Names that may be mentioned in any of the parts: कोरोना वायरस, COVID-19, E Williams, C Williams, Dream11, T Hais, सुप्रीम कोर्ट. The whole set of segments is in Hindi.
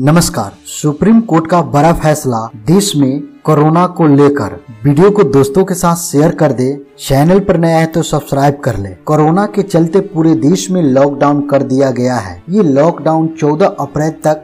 नमस्कार। सुप्रीम कोर्ट का बड़ा फैसला देश में कोरोना को लेकर, वीडियो को दोस्तों के साथ शेयर कर दे। चैनल पर नया है तो सब्सक्राइब कर ले। कोरोना के चलते पूरे देश में लॉकडाउन कर दिया गया है। ये लॉकडाउन 14 अप्रैल तक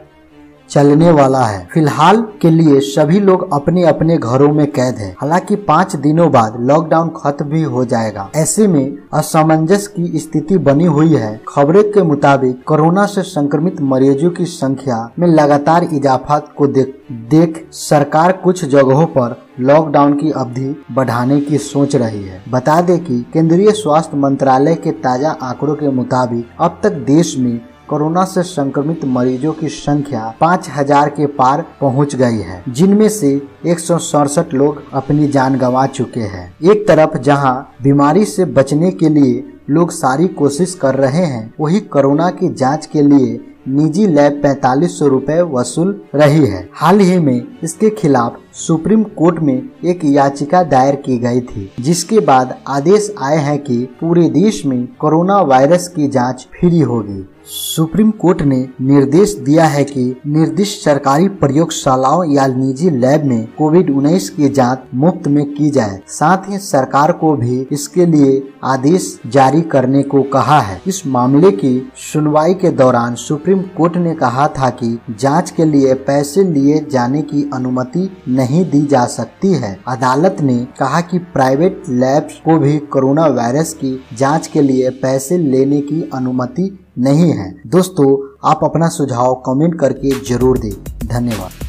चलने वाला है। फिलहाल के लिए सभी लोग अपने अपने घरों में कैद हैं। हालांकि 5 दिनों बाद लॉकडाउन खत्म भी हो जाएगा। ऐसे में असमंजस की स्थिति बनी हुई है। खबरों के मुताबिक कोरोना से संक्रमित मरीजों की संख्या में लगातार इजाफा को देख सरकार कुछ जगहों पर लॉकडाउन की अवधि बढ़ाने की सोच रही है। बता दें कि केंद्रीय स्वास्थ्य मंत्रालय के ताजा आंकड़ों के मुताबिक अब तक देश में कोरोना से संक्रमित मरीजों की संख्या 5000 के पार पहुंच गई है, जिनमें से 167 लोग अपनी जान गंवा चुके हैं। एक तरफ जहां बीमारी से बचने के लिए लोग सारी कोशिश कर रहे हैं, वहीं कोरोना की जांच के लिए निजी लैब 4500 रुपए वसूल रही है। हाल ही में इसके खिलाफ सुप्रीम कोर्ट में एक याचिका दायर की गई थी, जिसके बाद आदेश आए हैं कि पूरे देश में कोरोना वायरस की जांच फ्री होगी। सुप्रीम कोर्ट ने निर्देश दिया है कि निर्दिष्ट सरकारी प्रयोगशालाओं या निजी लैब में कोविड-19 की जांच मुफ्त में की जाए। साथ ही सरकार को भी इसके लिए आदेश जारी करने को कहा है। इस मामले की सुनवाई के दौरान सुप्रीम कोर्ट ने कहा था कि जांच के लिए पैसे लिए जाने की अनुमति नहीं दी जा सकती है। अदालत ने कहा कि प्राइवेट लैब्स को भी कोरोना वायरस की जांच के लिए पैसे लेने की अनुमति नहीं है। दोस्तों, आप अपना सुझाव कमेंट करके जरूर दें। धन्यवाद।